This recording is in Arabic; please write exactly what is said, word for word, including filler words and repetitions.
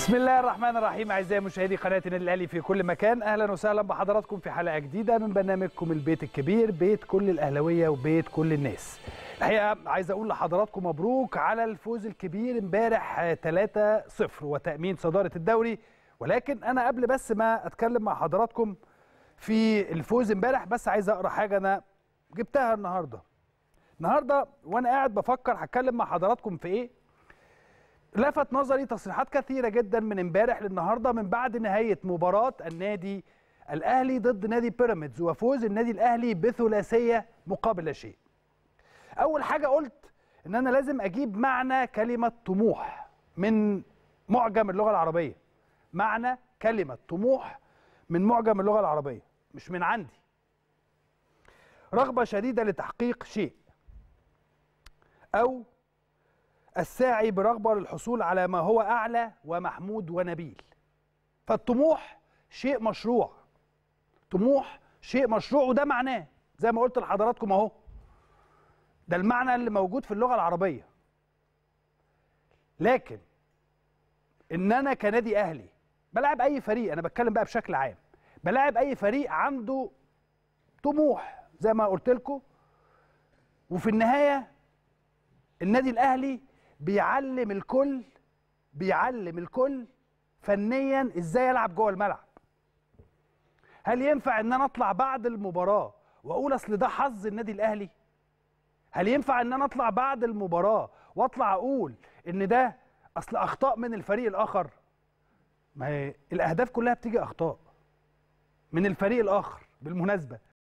بسم الله الرحمن الرحيم. اعزائي مشاهدي قناه النادي الاهلي في كل مكان، اهلا وسهلا بحضراتكم في حلقه جديده من برنامجكم البيت الكبير، بيت كل الاهلاويه وبيت كل الناس. الحقيقه عايز اقول لحضراتكم مبروك على الفوز الكبير امبارح ثلاثة صفر وتامين صداره الدوري. ولكن انا قبل بس ما اتكلم مع حضراتكم في الفوز امبارح، بس عايز اقرا حاجه انا جبتها النهارده النهارده وانا قاعد بفكر هتكلم مع حضراتكم في ايه. لفت نظري تصريحات كثيرة جدا من امبارح للنهارده من بعد نهاية مباراة النادي الأهلي ضد نادي بيراميدز وفوز النادي الأهلي بثلاثية مقابل لا شيء. أول حاجة قلت إن أنا لازم أجيب معنى كلمة طموح من معجم اللغة العربية، معنى كلمة طموح من معجم اللغة العربية، مش من عندي. رغبة شديدة لتحقيق شيء أو الساعي برغبة للحصول على ما هو أعلى ومحمود ونبيل. فالطموح شيء مشروع، طموح شيء مشروع، وده معناه زي ما قلت لحضراتكم أهو، ده المعنى اللي موجود في اللغة العربية. لكن إن أنا كنادي أهلي بلعب أي فريق، أنا بتكلم بقى بشكل عام، بلعب أي فريق عنده طموح زي ما قلت لكم، وفي النهاية النادي الأهلي بيعلم الكل بيعلم الكل فنيا ازاي يلعب جوه الملعب. هل ينفع ان انا اطلع بعد المباراه واقول اصل ده حظ النادي الاهلي؟ هل ينفع ان انا اطلع بعد المباراه واطلع اقول ان ده اصل اخطاء من الفريق الاخر؟ ما هي الاهداف كلها بتيجي اخطاء من الفريق الاخر بالمناسبه،